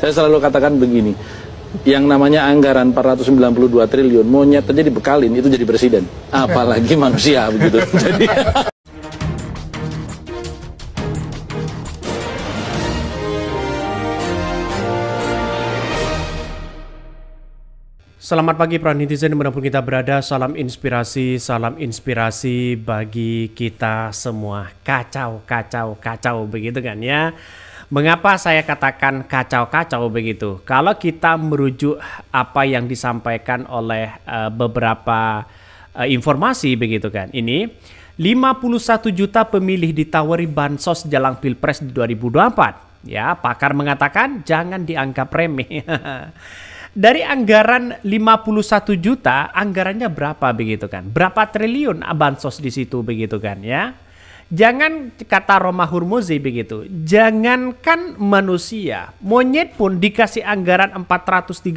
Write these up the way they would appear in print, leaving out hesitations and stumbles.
Saya selalu katakan begini, yang namanya anggaran 492 triliun, monyet aja dibekalin, itu jadi presiden. Apalagi manusia, begitu. Jadi... Selamat pagi para netizen dimanapun kita berada, salam inspirasi bagi kita semua. Kacau begitu kan ya. Mengapa saya katakan kacau begitu? Kalau kita merujuk apa yang disampaikan oleh beberapa informasi begitu kan. Ini 51 juta pemilih ditawari bansos jelang Pilpres 2024. Ya, pakar mengatakan jangan dianggap remeh. Dari anggaran 51 juta, anggarannya berapa begitu kan? Berapa triliun bansos di situ begitu kan ya? Jangan kata Romahurmuziy begitu. Jangankan manusia, monyet pun dikasih anggaran 430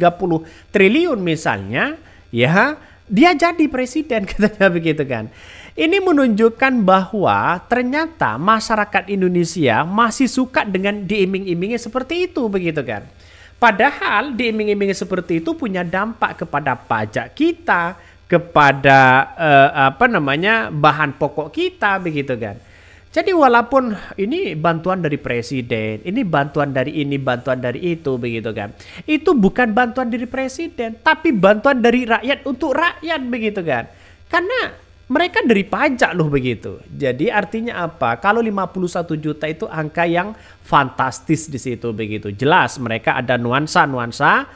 triliun misalnya, ya dia jadi presiden katanya begitu kan. Ini menunjukkan bahwa ternyata masyarakat Indonesia masih suka dengan diiming-imingi seperti itu begitu kan. Padahal diiming-imingi seperti itu punya dampak kepada pajak kita, kepada bahan pokok kita begitu kan. Jadi walaupun ini bantuan dari presiden, ini bantuan dari itu begitu kan. Itu bukan bantuan dari presiden, tapi bantuan dari rakyat untuk rakyat begitu kan. Karena mereka dari pajak loh begitu. Jadi artinya apa? Kalau 51 juta itu angka yang fantastis di situ begitu. Jelas mereka ada nuansa-nuansa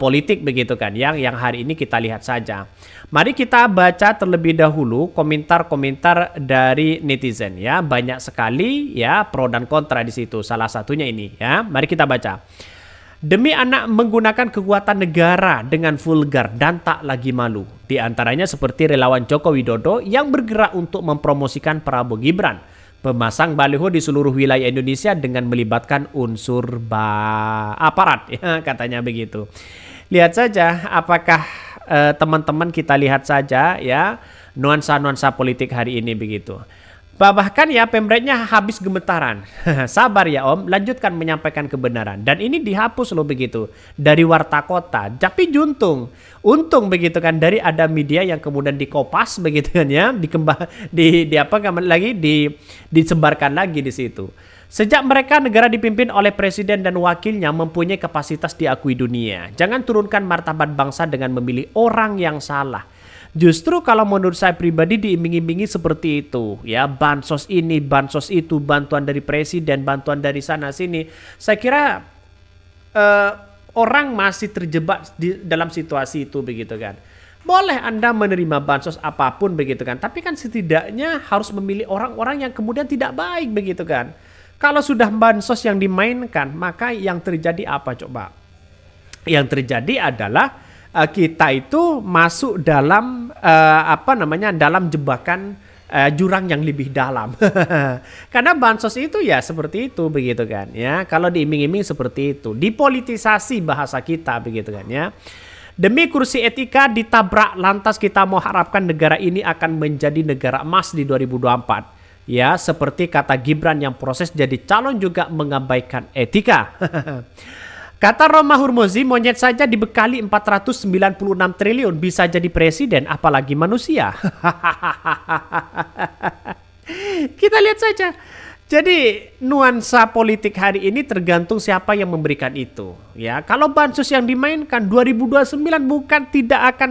politik begitu kan yang hari ini kita lihat saja. Mari kita baca terlebih dahulu komentar-komentar dari netizen ya. Banyak sekali ya pro dan kontra di situ. Salah satunya ini ya. Mari kita baca. Demi anak menggunakan kekuatan negara dengan vulgar dan tak lagi malu. Di antaranya seperti relawan Joko Widodo yang bergerak untuk mempromosikan Prabowo Gibran. Pemasang baliho di seluruh wilayah Indonesia dengan melibatkan unsur aparat, ya, katanya begitu. Lihat saja apakah teman-teman kita lihat saja ya nuansa-nuansa politik hari ini begitu. Bahkan ya pemretnya habis gemetaran. Sabar ya om, lanjutkan menyampaikan kebenaran. Dan ini dihapus loh begitu dari Warta Kota. Tapi juntung, untung begitu kan dari ada media yang kemudian dikopas begitu kan ya, disebarkan lagi di situ. Sejak mereka negara dipimpin oleh presiden dan wakilnya mempunyai kapasitas diakui dunia. Jangan turunkan martabat bangsa dengan memilih orang yang salah. Justru kalau menurut saya pribadi diiming-imingi seperti itu ya, bansos ini, bansos itu, bantuan dari presiden, bantuan dari sana sini. Saya kira orang masih terjebak dalam situasi itu begitu kan. Boleh Anda menerima bansos apapun begitu kan, tapi kan setidaknya harus memilih orang-orang yang kemudian tidak baik begitu kan. Kalau sudah bansos yang dimainkan, maka yang terjadi apa coba? Yang terjadi adalah kita itu masuk dalam dalam jebakan jurang yang lebih dalam. Karena bansos itu ya seperti itu begitu kan ya. Kalau diiming-iming seperti itu, dipolitisasi bahasa kita begitu kan ya. Demi kursi etika ditabrak lantas kita mau harapkan negara ini akan menjadi negara emas di 2024. Ya, seperti kata Gibran yang proses jadi calon juga mengabaikan etika. Kata Romahurmuziy, monyet saja dibekali 496 triliun bisa jadi presiden apalagi manusia. Kita lihat saja. Jadi nuansa politik hari ini tergantung siapa yang memberikan itu. Ya, kalau bansos yang dimainkan 2029 bukan tidak akan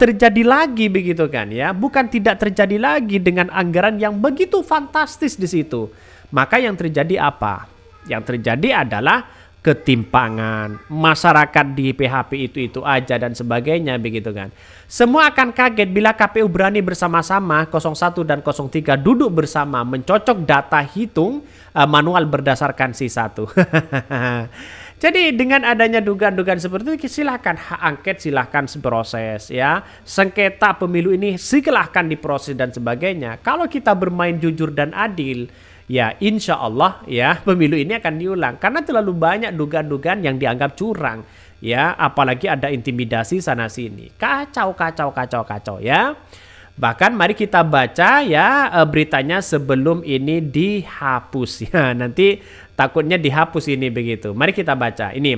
terjadi lagi begitu kan ya. Bukan tidak terjadi lagi dengan anggaran yang begitu fantastis di situ. Maka yang terjadi apa? Yang terjadi adalah ketimpangan, masyarakat di PHP itu aja dan sebagainya begitu kan. Semua akan kaget bila KPU berani bersama-sama 01 dan 03 duduk bersama mencocok data hitung manual berdasarkan C1. Jadi dengan adanya dugaan-dugaan seperti itu, silahkan hak angket silahkan diproses ya. Sengketa pemilu ini silahkan diproses dan sebagainya. Kalau kita bermain jujur dan adil, ya insya Allah ya pemilu ini akan diulang. Karena terlalu banyak dugaan-dugaan yang dianggap curang. Ya apalagi ada intimidasi sana sini. Kacau ya. Bahkan mari kita baca ya beritanya sebelum ini dihapus ya. Nanti Takutnya dihapus ini begitu. Mari kita baca. Ini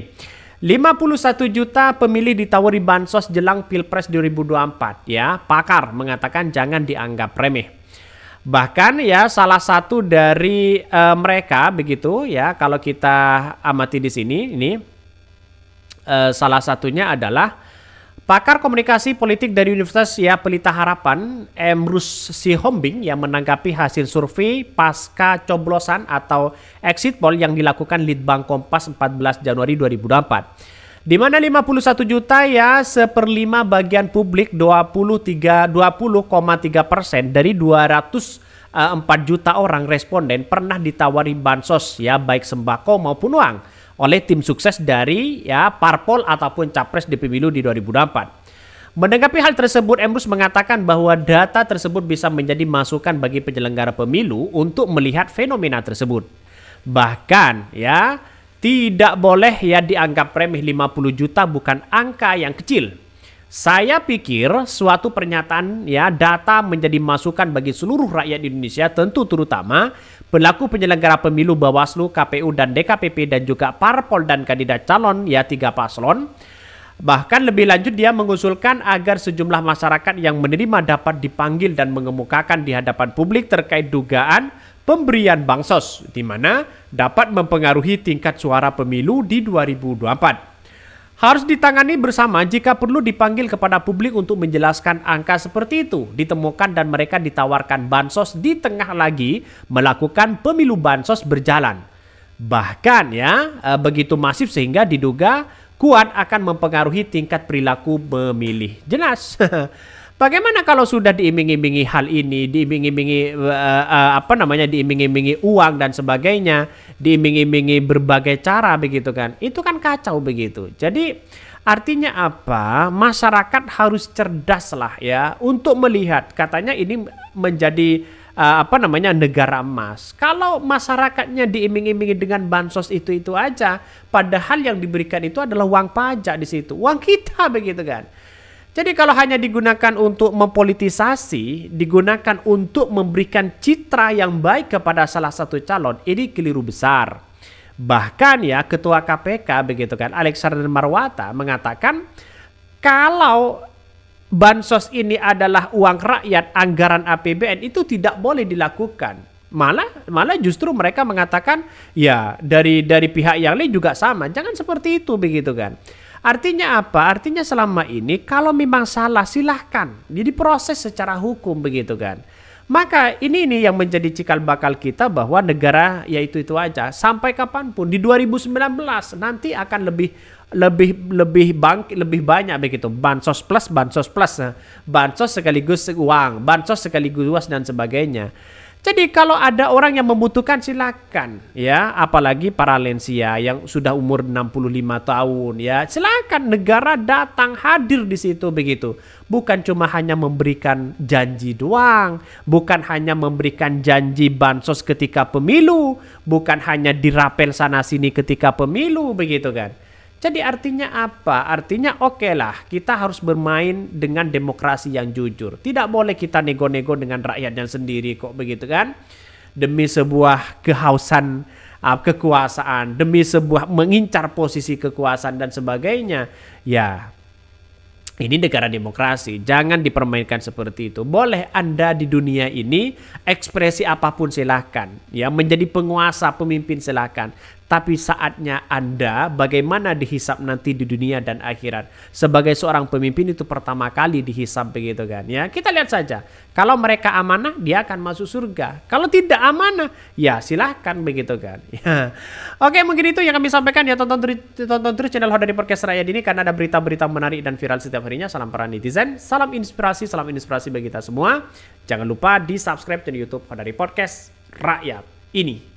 51 juta pemilih ditawari bansos jelang Pilpres 2024 ya. Pakar mengatakan jangan dianggap remeh. Bahkan ya salah satu dari mereka begitu ya, kalau kita amati di sini ini salah satunya adalah pakar komunikasi politik dari Universitas ya Pelita Harapan Emrus Sihombing yang menanggapi hasil survei pasca coblosan atau exit poll yang dilakukan Litbang Kompas 14 Januari 2024. Di mana 51 juta ya seperlima bagian publik 20,3% dari 204 juta orang responden pernah ditawari bansos ya baik sembako maupun uang oleh tim sukses dari ya parpol ataupun capres di pemilu di 2024. Menanggapi hal tersebut, Emrus mengatakan bahwa data tersebut bisa menjadi masukan bagi penyelenggara pemilu untuk melihat fenomena tersebut. Bahkan ya tidak boleh ya dianggap remeh, 50 juta bukan angka yang kecil. Saya pikir suatu pernyataan ya data menjadi masukan bagi seluruh rakyat Indonesia, tentu terutama pelaku penyelenggara pemilu Bawaslu, KPU dan DKPP dan juga parpol dan kandidat calon ya 3 paslon. Bahkan lebih lanjut dia mengusulkan agar sejumlah masyarakat yang menerima dapat dipanggil dan mengemukakan di hadapan publik terkait dugaan pemberian bansos, di mana dapat mempengaruhi tingkat suara pemilu di 2024. Harus ditangani bersama, jika perlu dipanggil kepada publik untuk menjelaskan angka seperti itu ditemukan dan mereka ditawarkan bansos di tengah lagi melakukan pemilu bansos berjalan. Bahkan ya begitu masif sehingga diduga kuat akan mempengaruhi tingkat perilaku pemilih. Jelas. Bagaimana kalau sudah diiming-imingi hal ini, diiming-imingi diiming-imingi uang dan sebagainya, diiming-imingi berbagai cara begitu kan? Itu kan kacau begitu. Jadi artinya apa? Masyarakat harus cerdas lah ya untuk melihat. Katanya ini menjadi negara emas. Kalau masyarakatnya diiming-imingi dengan bansos itu aja, padahal yang diberikan itu adalah uang pajak di situ, uang kita begitu kan? Jadi kalau hanya digunakan untuk mempolitisasi, digunakan untuk memberikan citra yang baik kepada salah satu calon, ini keliru besar. Bahkan ya Ketua KPK begitu kan, Alexander Marwata mengatakan kalau bansos ini adalah uang rakyat, anggaran APBN itu tidak boleh dilakukan. Malah justru mereka mengatakan ya dari pihak yang lain juga sama, jangan seperti itu begitu kan. Artinya apa? Artinya selama ini kalau memang salah silahkan diproses secara hukum begitu kan. Maka ini yang menjadi cikal bakal kita bahwa negara yaitu itu aja sampai kapanpun di 2019 nanti akan lebih banyak begitu, bansos plus bansos sekaligus uang, bansos sekaligus luas dan sebagainya. Jadi kalau ada orang yang membutuhkan silakan ya, apalagi para lansia yang sudah umur 65 tahun ya, silakan negara datang hadir di situ begitu. Bukan cuma hanya memberikan janji doang, bukan hanya memberikan janji bansos ketika pemilu, bukan hanya dirapel sana sini ketika pemilu begitu kan. Jadi artinya apa? Artinya okelah kita harus bermain dengan demokrasi yang jujur. Tidak boleh kita nego-nego dengan rakyatnya sendiri kok begitu kan. Demi sebuah kehausan kekuasaan, demi sebuah mengincar posisi kekuasaan dan sebagainya. Ya ini negara demokrasi, jangan dipermainkan seperti itu. Boleh Anda di dunia ini ekspresi apapun silahkan. Ya menjadi penguasa, pemimpin silahkan. Tapi saatnya Anda bagaimana dihisap nanti di dunia dan akhirat. Sebagai seorang pemimpin itu pertama kali dihisap begitu kan. Ya kita lihat saja. Kalau mereka amanah dia akan masuk surga. Kalau tidak amanah ya silahkan begitu kan. Ya. Oke mungkin itu yang kami sampaikan ya, tonton terus channel Hodari Podcast Rakyat ini karena ada berita-berita menarik dan viral setiap harinya. Salam para netizen, salam inspirasi bagi kita semua. Jangan lupa di subscribe channel YouTube Hodari Podcast Rakyat ini.